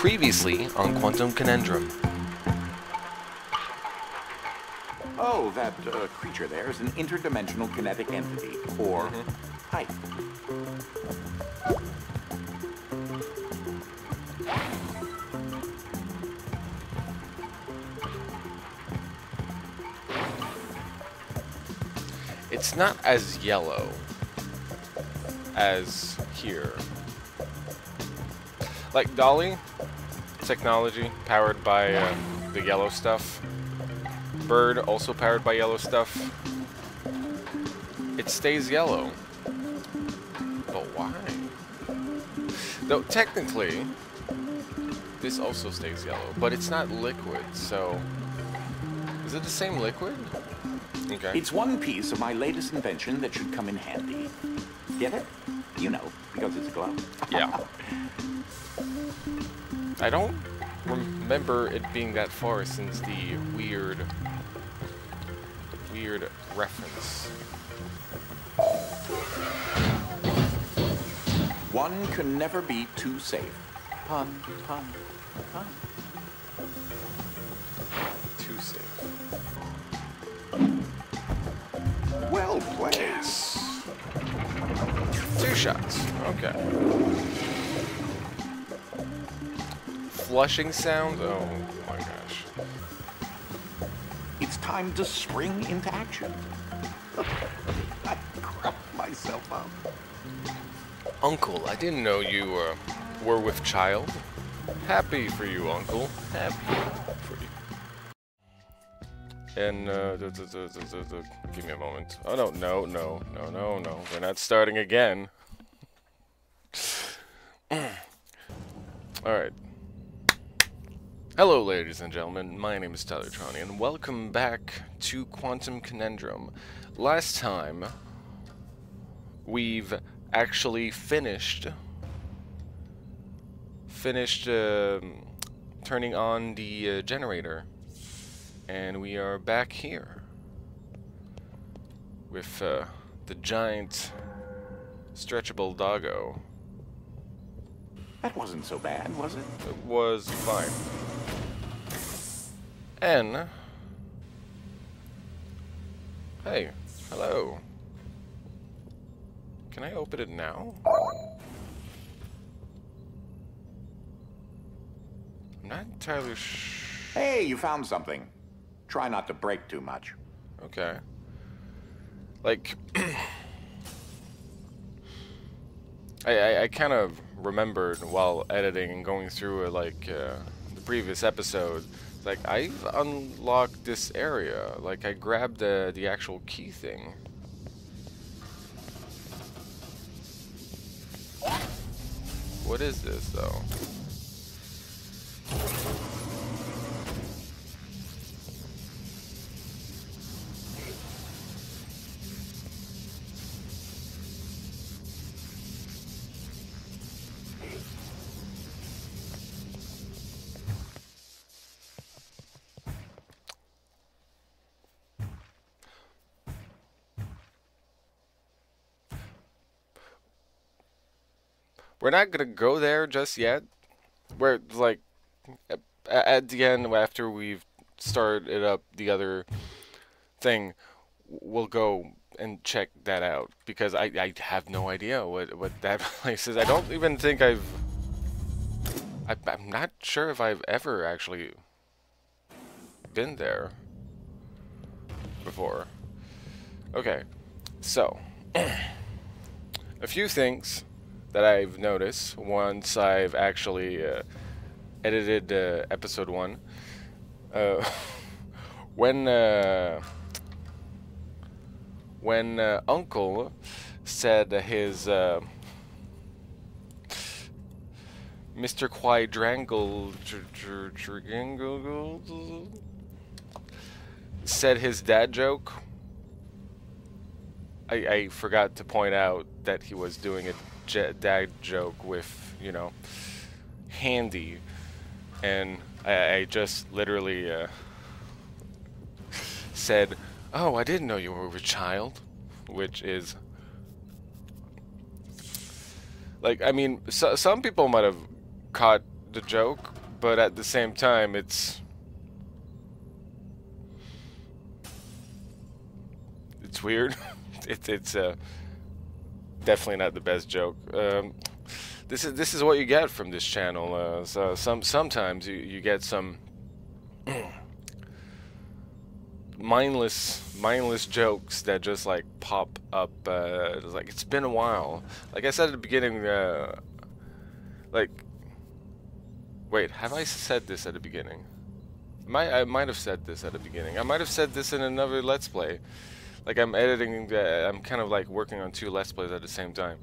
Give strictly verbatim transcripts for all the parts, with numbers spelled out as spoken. Previously on Quantum Conundrum. Oh, that uh, creature there is an interdimensional kinetic entity, or mm-hmm. pipe. It's not as yellow as here. Like Dolly, technology powered by uh, the yellow stuff. Bird also powered by yellow stuff. It stays yellow. But why? Though technically, this also stays yellow, but it's not liquid, so... Is it the same liquid? Okay. It's one piece of my latest invention that should come in handy. Get it? You know, because it's a glove. Yeah. I don't remember it being that far since the weird, weird reference. One can never be too safe. Pun, pun, pun. Too safe. Well played. Yes. Two shots. Okay. Flushing sound? Oh my gosh. It's time to spring into action. I cracked myself up. Uncle, I didn't know you uh, were with child. Happy for you, Uncle. Happy for you. And, uh, d d d d d give me a moment. Oh no, no, no, no, no, no. We're not starting again. Alright. Hello, ladies and gentlemen, my name is Tyler Tronny, and welcome back to Quantum Conundrum. Last time, we've actually finished, finished uh, turning on the uh, generator, and we are back here with uh, the giant stretchable doggo. That wasn't so bad, was it? It was fine. N. Hey, hello. Can I open it now? I'm not entirely sh- Hey, you found something. Try not to break too much. Okay. Like... I, I, I kind of remembered while editing and going through it, like uh, the previous episode... Like, I've unlocked this area. Like, I grabbed the, the actual key thing. What is this, though? We're not gonna go there just yet. We're like at, at the end, after we've started up the other thing, we'll go and check that out because I I have no idea what what that place is. I don't even think I've. I, I'm not sure if I've ever actually been there before. Okay, so a few things that I've noticed once I've actually uh, edited uh, episode one. Uh, when uh, when uh, Uncle said his uh, Mister Quadrangle said his dad joke, I, I forgot to point out that he was doing it. Dad joke with, you know, handy, and I, I just literally uh, said, "Oh, I didn't know you were a child," which is like, I mean, so, some people might have caught the joke, but at the same time, it's it's weird. it, it's uh, definitely not the best joke. Um, this is this is what you get from this channel. Uh, so some sometimes you you get some mindless mindless jokes that just like pop up. Uh, it's like it's been a while. Like I said at the beginning. Uh, Like, wait, have I said this at the beginning? My, I might have said this at the beginning. I might have said this in another Let's Play. Like, I'm editing, uh, I'm kind of like working on two Let's Plays at the same time.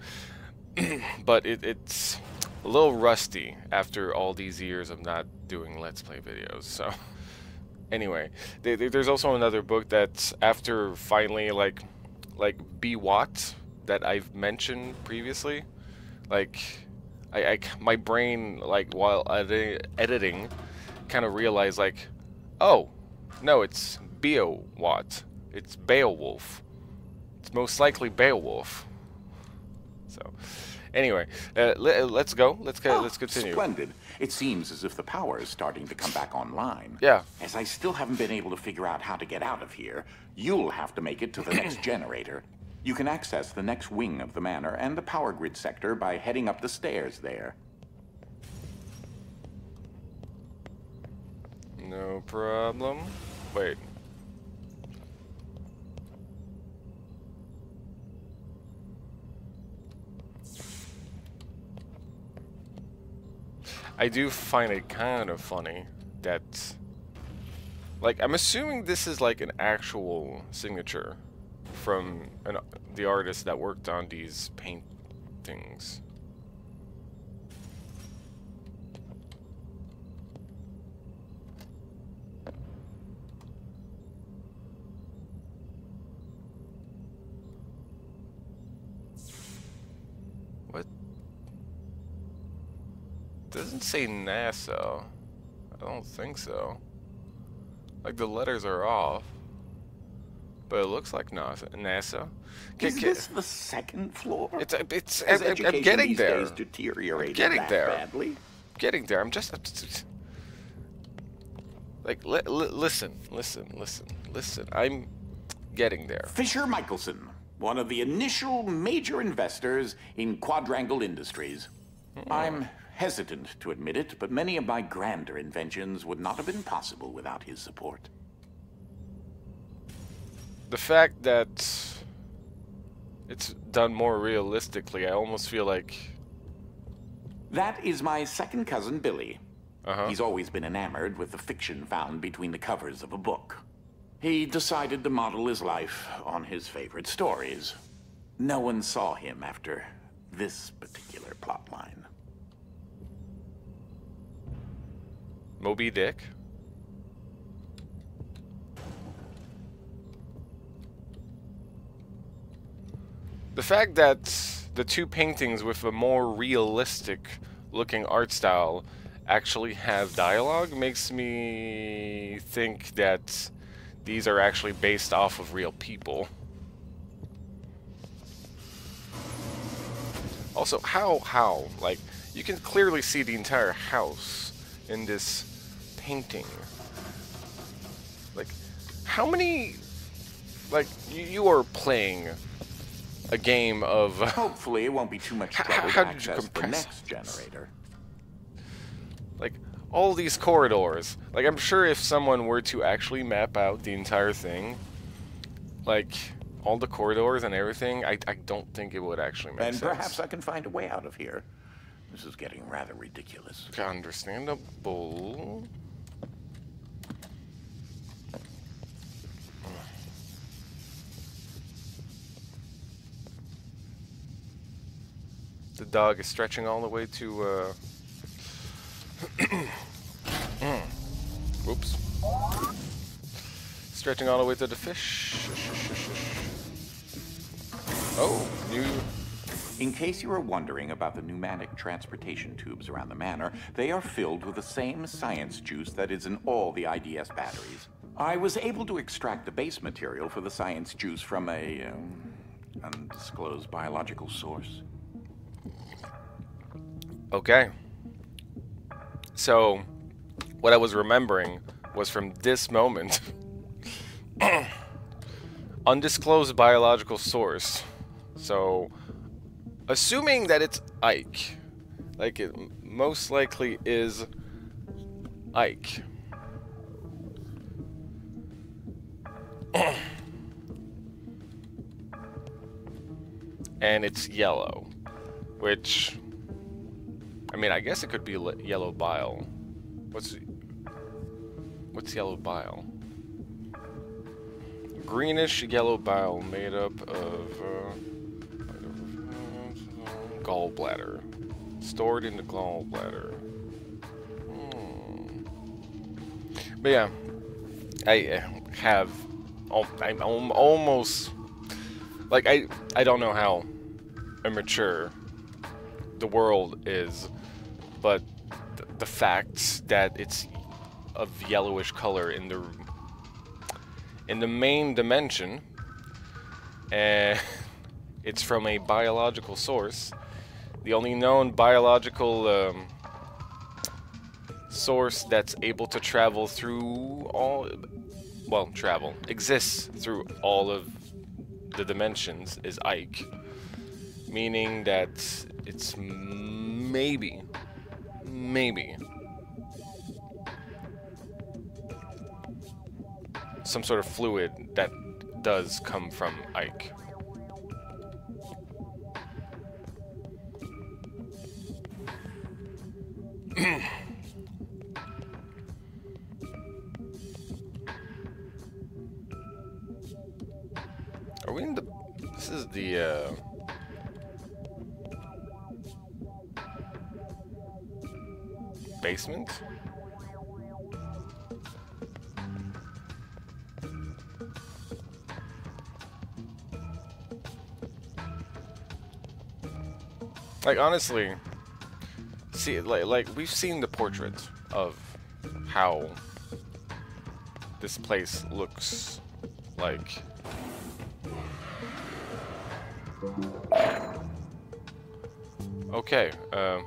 But it, it's a little rusty after all these years of not doing Let's Play videos, so. Anyway, they, they, there's also another book that's after finally, like, like Beowulf that I've mentioned previously. Like... I, I, my brain, like, while edi editing, kind of realized, like, oh, no, it's Beowulf. It's Beowulf. It's most likely Beowulf. So, anyway, uh, le let's go. Let's go. Oh, let's continue. Splendid. It seems as if the power is starting to come back online. Yeah. As I still haven't been able to figure out how to get out of here, you'll have to make it to the next generator. You can access the next wing of the manor and the power grid sector by heading up the stairs there. No problem. Wait. I do find it kind of funny that... Like, I'm assuming this is like an actual signature from an, the artist that worked on these paintings. What? Doesn't say NASA. I don't think so. Like the letters are off. But it looks like NASA. NASA. Is this the second floor? It's. It's. As I'm, I'm getting these there. Days deteriorated I'm getting that there. Badly. I'm getting there. I'm just. I'm just like, li li listen, listen, listen, listen. I'm getting there. Fisher Michelson, one of the initial major investors in Quadrangle Industries. Mm-hmm. I'm hesitant to admit it, but many of my grander inventions would not have been possible without his support. The fact that it's done more realistically, I almost feel like... That is my second cousin, Billy. Uh-huh. He's always been enamored with the fiction found between the covers of a book. He decided to model his life on his favorite stories. No one saw him after this particular plotline. Moby Dick? The fact that the two paintings with a more realistic looking art style actually have dialogue makes me think that these are actually based off of real people. Also, how, how? Like, you can clearly see the entire house in this painting. Like, how many... Like, you, you are playing... a game of... Hopefully it won't be too much trouble to access the next generator. Like, all these corridors. Like, I'm sure if someone were to actually map out the entire thing, like, all the corridors and everything, I, I don't think it would actually make sense. And perhaps I can find a way out of here. This is getting rather ridiculous. Understandable. The dog is stretching all the way to, uh... mm. Oops. Stretching all the way to the fish. Oh, new... In case you were wondering about the pneumatic transportation tubes around the manor, they are filled with the same science juice that is in all the I D S batteries. I was able to extract the base material for the science juice from a, um, undisclosed biological source. Okay. So what I was remembering was from this moment. Undisclosed biological source. So assuming that it's Ike, like it most likely is Ike. And it's yellow, which, I mean, I guess it could be yellow bile. What's, what's yellow bile? Greenish yellow bile made up of uh, gallbladder, stored in the gallbladder. Hmm. But yeah, I have, I'm almost, like, I, I don't know how immature the world is, but th the fact that it's of yellowish color in the in the main dimension, and uh, it's from a biological source. The only known biological um, source that's able to travel through all, well, travel exists through all of the dimensions is Ike, meaning that it's maybe, maybe some sort of fluid that does come from Ike. Are we in the... This is the... Uh, basement? Like, honestly, see, like, like we've seen the portraits of how this place looks like. Okay, uh,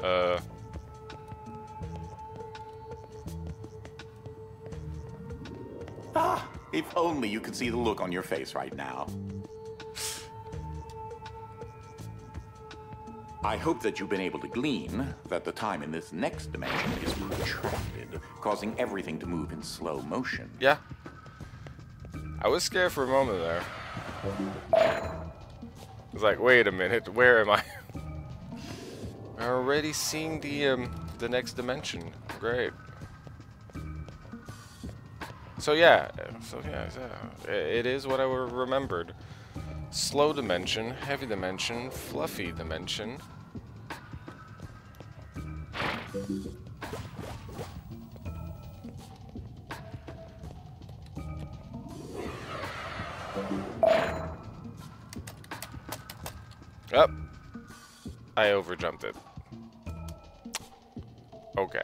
uh, ah, if only you could see the look on your face right now. I hope that you've been able to glean that the time in this next dimension is protracted, causing everything to move in slow motion. Yeah. I was scared for a moment there. I was like, wait a minute, where am I? I'm already seeing the, um, the next dimension. Great. So yeah, so yeah, yeah. It is what I remembered. Slow dimension, heavy dimension, fluffy dimension. Up. Oh, I overjumped it. Okay.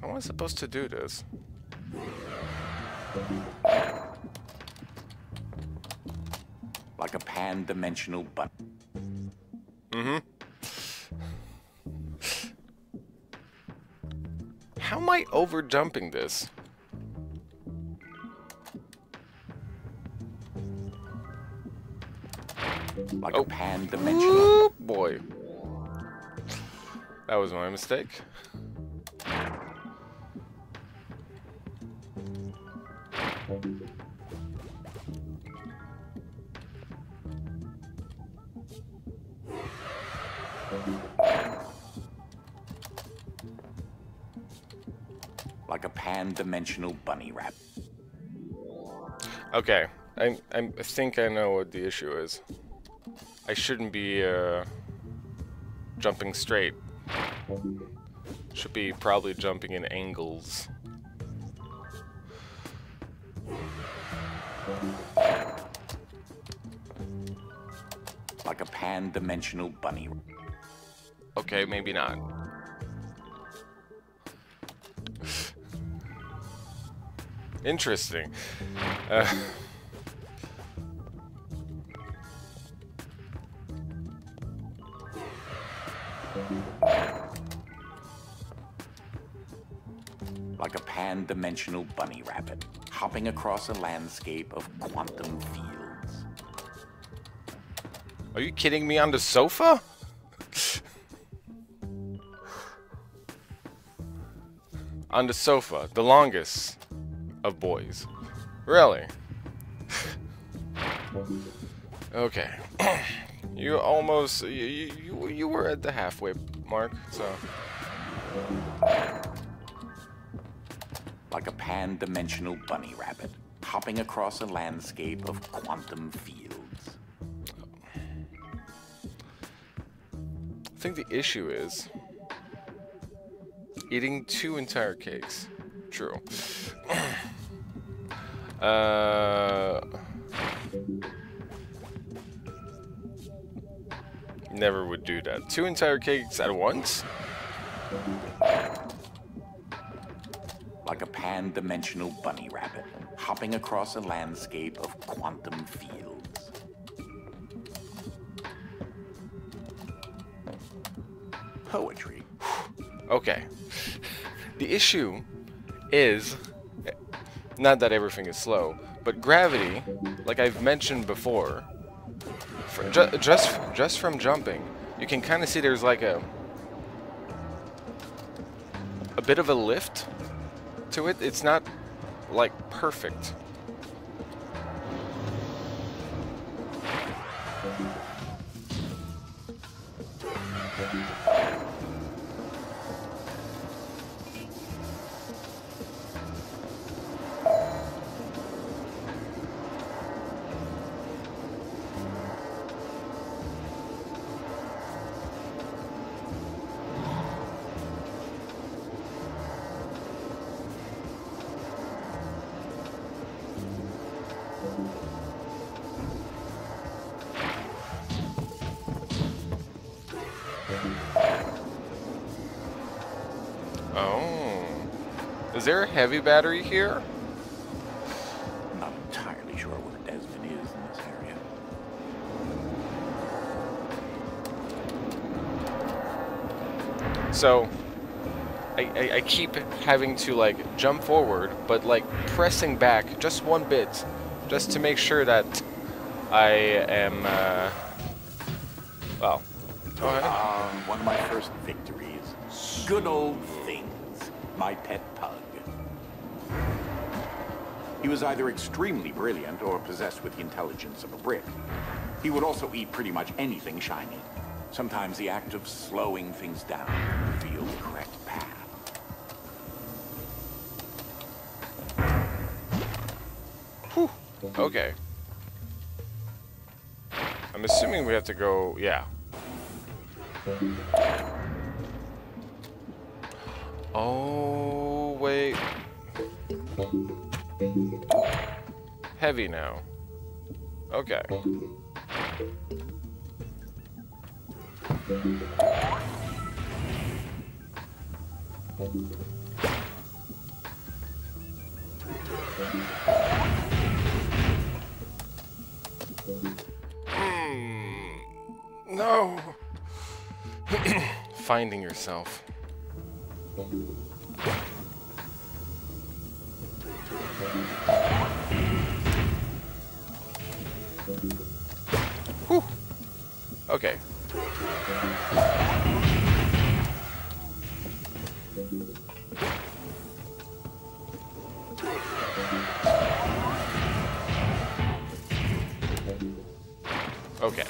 How am I supposed to do this? Like a pan-dimensional button. Mm-hmm. How am I overjumping this? Like oh. a pan-dimensional. Ooh, boy. That was my mistake. Like a pan-dimensional bunny rabbit. Okay, I I think I know what the issue is. I shouldn't be uh, jumping straight. Should be probably jumping in angles. Like a pan-dimensional bunny. Okay, maybe not. Interesting. Uh, like a pan-dimensional bunny rabbit, hopping across a landscape of quantum fields. Are you kidding me on the sofa? On the sofa, the longest of boys. Really? Okay. You almost, you, you, you were at the halfway mark, so. Like a pan-dimensional bunny rabbit, hopping across a landscape of quantum fields. I think the issue is eating two entire cakes. True. uh, never would do that. Two entire cakes at once? Like a pan-dimensional bunny rabbit, hopping across a landscape of quantum fields. Poetry. Okay. The issue is, not that everything is slow, but gravity, like I've mentioned before, for, ju just, just from jumping, you can kind of see there's like a, a bit of a lift to it. It's not like perfect. Is there a heavy battery here? I'm not entirely sure where Desmond is in this area. So, I, I, I keep having to like jump forward, but like pressing back just one bit, just to make sure that I am, uh, well. Okay. Um, one of my first victories. Good old Things, my pet pug. He was either extremely brilliant or possessed with the intelligence of a brick. He would also eat pretty much anything shiny. Sometimes the act of slowing things down revealed the correct path. Whew. Okay. I'm assuming we have to go, yeah. Oh, wait. Heavy now. Okay. Mm, no. Finding yourself. Whew. Okay. Okay.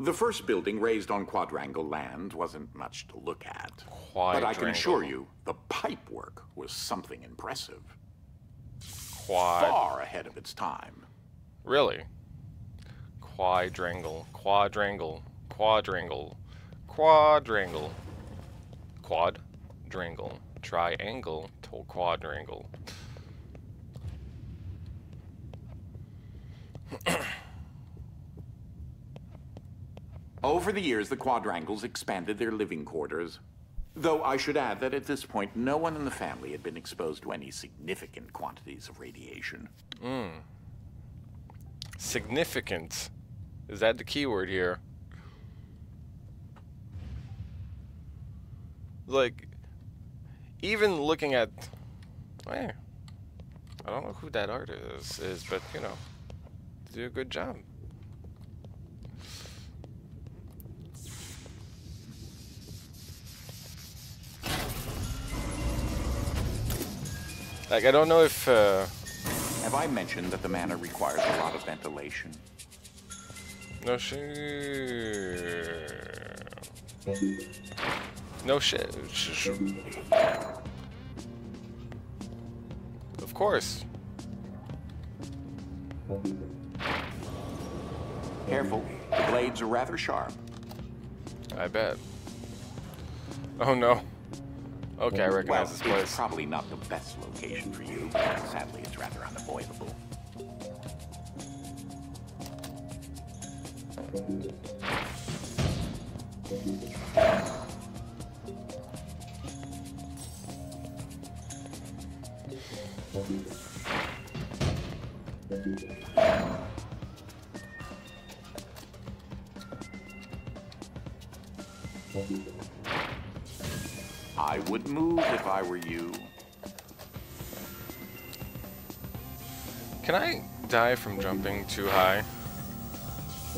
The first building raised on Quadrangle land wasn't much to look at. Quadrangle. But I can assure you, the pipework was something impressive. Quad. Far ahead of its time. Really? Quadrangle. Quadrangle. Quadrangle. Quadrangle. Quadrangle. Triangle to quadrangle. Over the years, the Quadrangles expanded their living quarters. Though I should add that at this point, no one in the family had been exposed to any significant quantities of radiation. Mm. Significant. Is that the key word here? Like, even looking at... I don't know who that artist is, but, you know, they do a good job. Like, I don't know if... Uh, Have I mentioned that the manor requires a lot of ventilation? No shit. No shit. Of course. Careful. The blades are rather sharp. I bet. Oh, no. Okay, I recognize well, this place. It's probably not the best location for you, but sadly it's rather unavoidable. I would move if I were you. Can I die from jumping too high?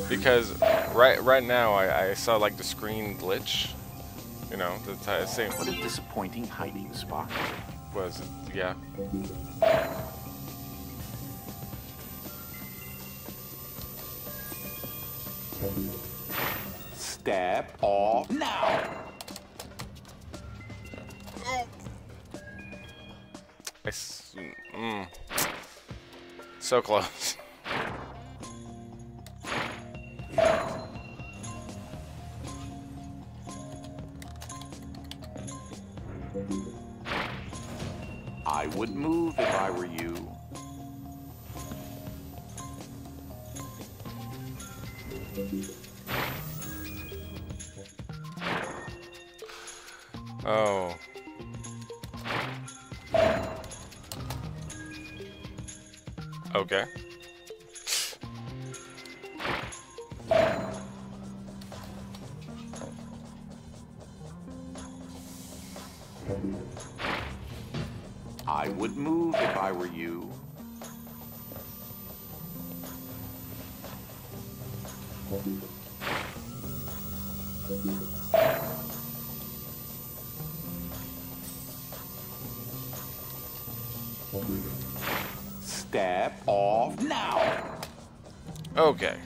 Because right right now I, I saw like the screen glitch. You know, the t same. What a disappointing hiding spot. Was it? Yeah. Step off now. I s mm. So close. I would move if I were you. Oh. Okay. I would move if I were you. Step off now. Okay.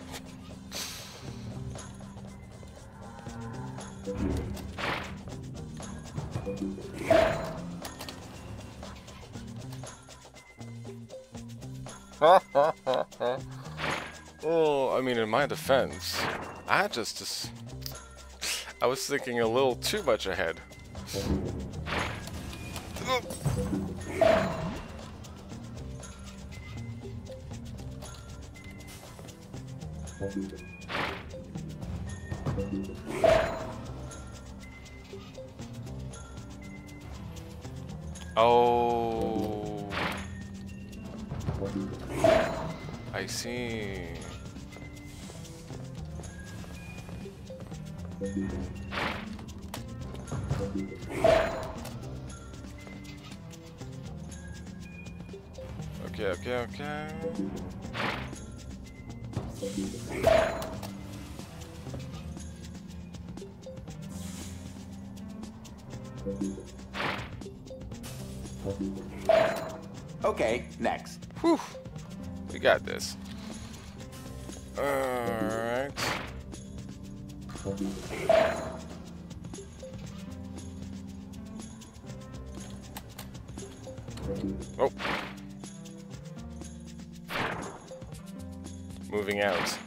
Well, I mean, in my defense, I just, just I was thinking a little too much ahead. Oh, I see. Okay, okay, okay. Okay, next. Whew. We got this. All right. Oh. Moving out.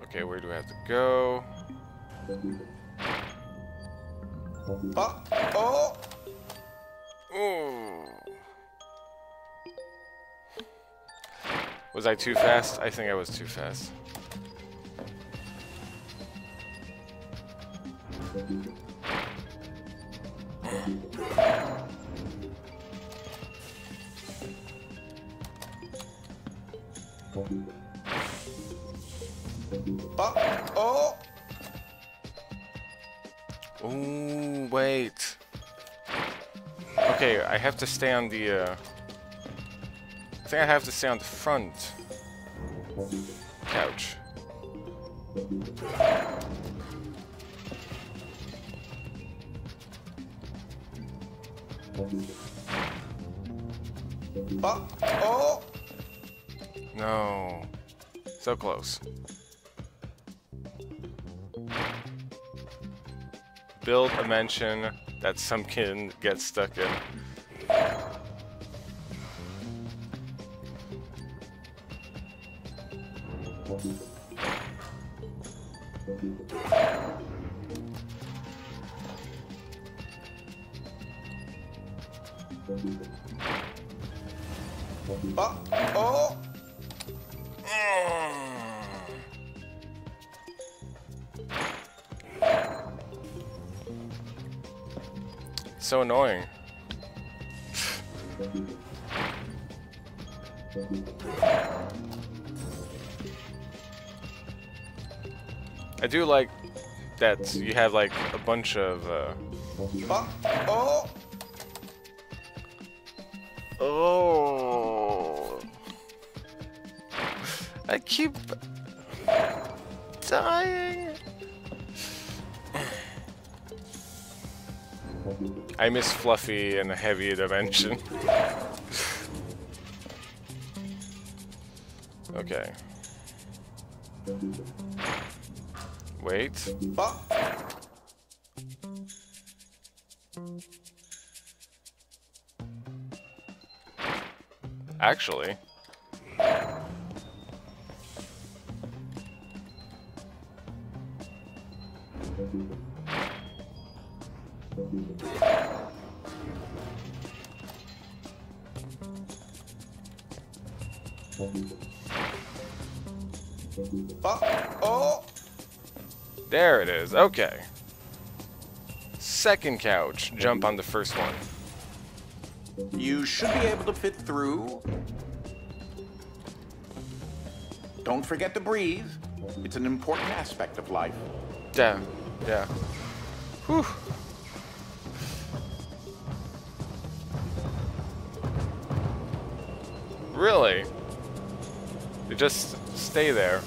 Okay, where do I have to go? Oh! Oh! Oh! Was I too fast? I think I was too fast. Oh! Oh! Ooh, wait. Okay, I have to stay on the, uh... I think I have to stay on the front couch. Oh! Oh! No. So close. Build a mansion that some kid gets stuck in. Oh! Oh! Mm. So annoying. I do like that you have like a bunch of uh oh, oh. Oh. I keep dying. I miss Fluffy and the heavy dimension. Okay. Wait. Oh. Actually. Oh, oh! There it is. Okay. Second couch. Jump on the first one. You should be able to fit through. Don't forget to breathe. It's an important aspect of life. Yeah. Yeah. Whew. Really? They just stay there.